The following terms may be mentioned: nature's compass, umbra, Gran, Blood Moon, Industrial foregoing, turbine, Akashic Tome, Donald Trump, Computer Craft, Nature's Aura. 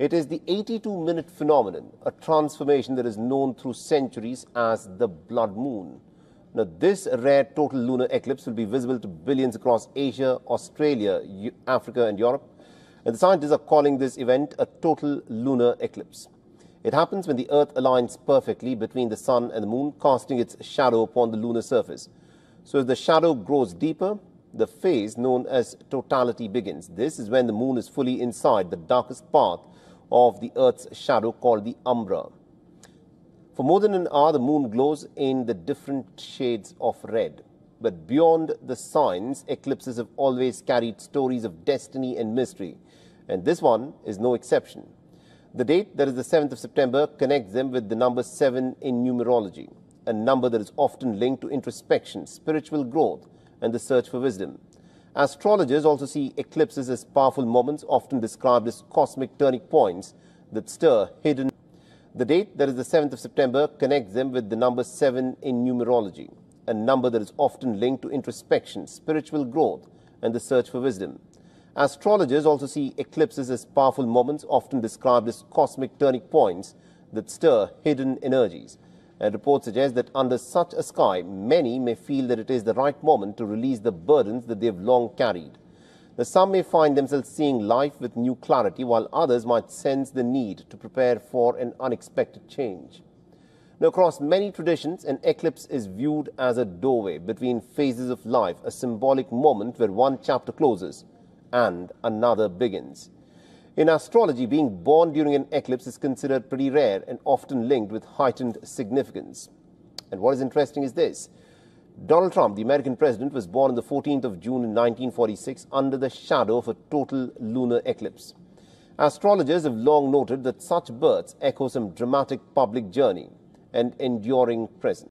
It is the 82-minute phenomenon, a transformation that is known through centuries as the blood moon. Now, this rare total lunar eclipse will be visible to billions across Asia, Australia, Africa, and Europe. And the scientists are calling this event a total lunar eclipse. It happens when the Earth aligns perfectly between the Sun and the Moon, casting its shadow upon the lunar surface. So as the shadow grows deeper, the phase known as totality begins. This is when the Moon is fully inside the darkest part of the Earth's shadow, called the umbra. For more than an hour, the Moon glows in the different shades of red. But beyond the signs, eclipses have always carried stories of destiny and mystery. And this one is no exception. The date, that is the 7th of September, connects them with the number 7 in numerology, a number that is often linked to introspection, spiritual growth, and the search for wisdom. Astrologers also see eclipses as powerful moments, often described as cosmic turning points that stir hidden. The date, that is the 7th of September, connects them with the number 7 in numerology, a number that is often linked to introspection, spiritual growth, and the search for wisdom. Astrologers also see eclipses as powerful moments, often described as cosmic turning points that stir hidden energies. And reports suggest that under such a sky, many may feel that it is the right moment to release the burdens that they have long carried. Now, some may find themselves seeing life with new clarity, while others might sense the need to prepare for an unexpected change. Now, across many traditions, an eclipse is viewed as a doorway between phases of life, a symbolic moment where one chapter closes and another begins. In astrology, being born during an eclipse is considered pretty rare and often linked with heightened significance. And what is interesting is this. Donald Trump, the American president, was born on the 14th of June in 1946 under the shadow of a total lunar eclipse. Astrologers have long noted that such births echo some dramatic public journey and enduring presence.